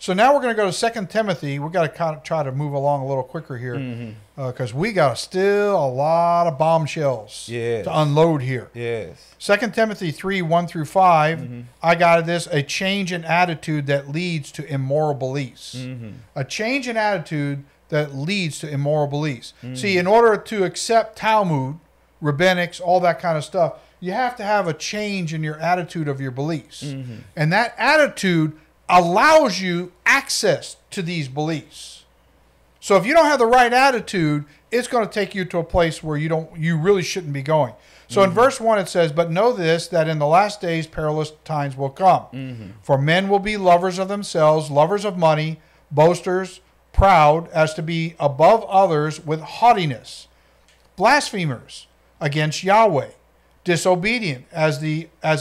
So now we're going to go to Second Timothy. We've got to kind of try to move along a little quicker here because we got still a lot of bombshells to unload here. Yes. Second Timothy 3:1-5, I got this, a change in attitude that leads to immoral beliefs. A change in attitude that leads to immoral beliefs. See, in order to accept Talmud, rabbinics, all that kind of stuff, you have to have a change in your attitude of your beliefs. And that attitude allows you access to these beliefs. So if you don't have the right attitude, it's going to take you to a place where you really shouldn't be going. So in verse 1 it says, "But know this, that in the last days perilous times will come. For men will be lovers of themselves, lovers of money, boasters, proud, as to be above others with haughtiness, blasphemers against Yahweh, disobedient, as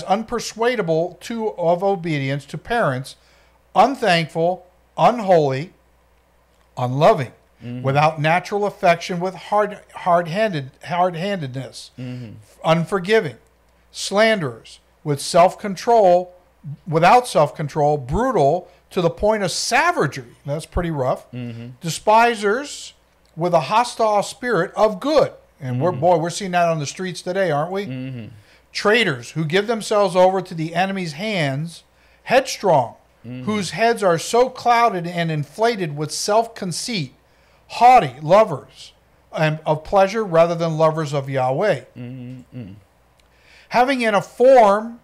unpersuadable of obedience to parents, unthankful, unholy, unloving, without natural affection, with hard-handedness, unforgiving, slanderers, with self-control, without self-control, brutal, to the point of savagery." That's pretty rough. "Despisers, with a hostile spirit of good." And we're seeing that on the streets today, aren't we? "Traitors, who give themselves over to the enemy's hands, headstrong, whose heads are so clouded and inflated with self-conceit, haughty, lovers of pleasure rather than lovers of Yahweh." Having a form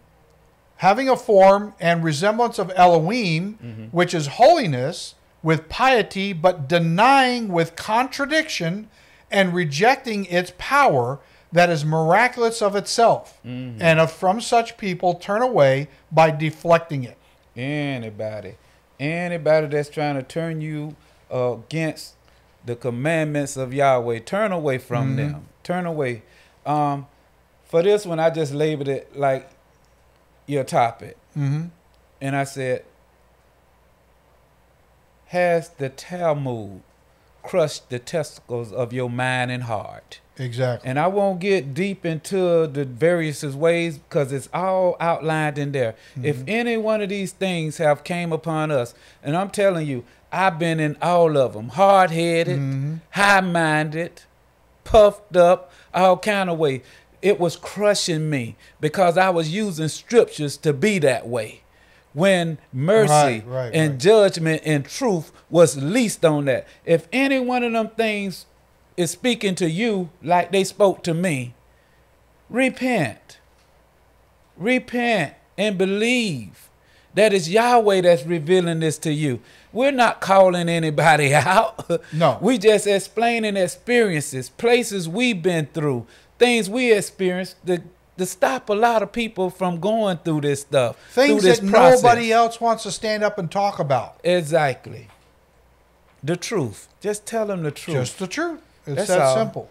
and resemblance of Elohim, which is holiness, with piety, but denying with contradiction and rejecting its power that is miraculous of itself, and from such people turn away by deflecting it. Anybody that's trying to turn you against the commandments of Yahweh, turn away from them. Turn away. For this one, I just labeled it like your topic, and I said, "Has the Talmud crushed the testicles of your mind and heart?" Exactly. And I won't get deep into the various ways because it's all outlined in there. If any one of these things have came upon us, and I'm telling you, I've been in all of them: hard-headed, high-minded, puffed up, all kind of ways. It was crushing me because I was using scriptures to be that way, when mercy and judgment and truth was least on that. If any one of them things is speaking to you like they spoke to me, repent. Repent and believe that it's Yahweh that's revealing this to you. We're not calling anybody out. No. We just explaining experiences, places we've been through, things we experienced to stop a lot of people from going through this stuff. Things that nobody else wants to stand up and talk about. Exactly. The truth. Just tell them the truth. Just the truth. It's that simple.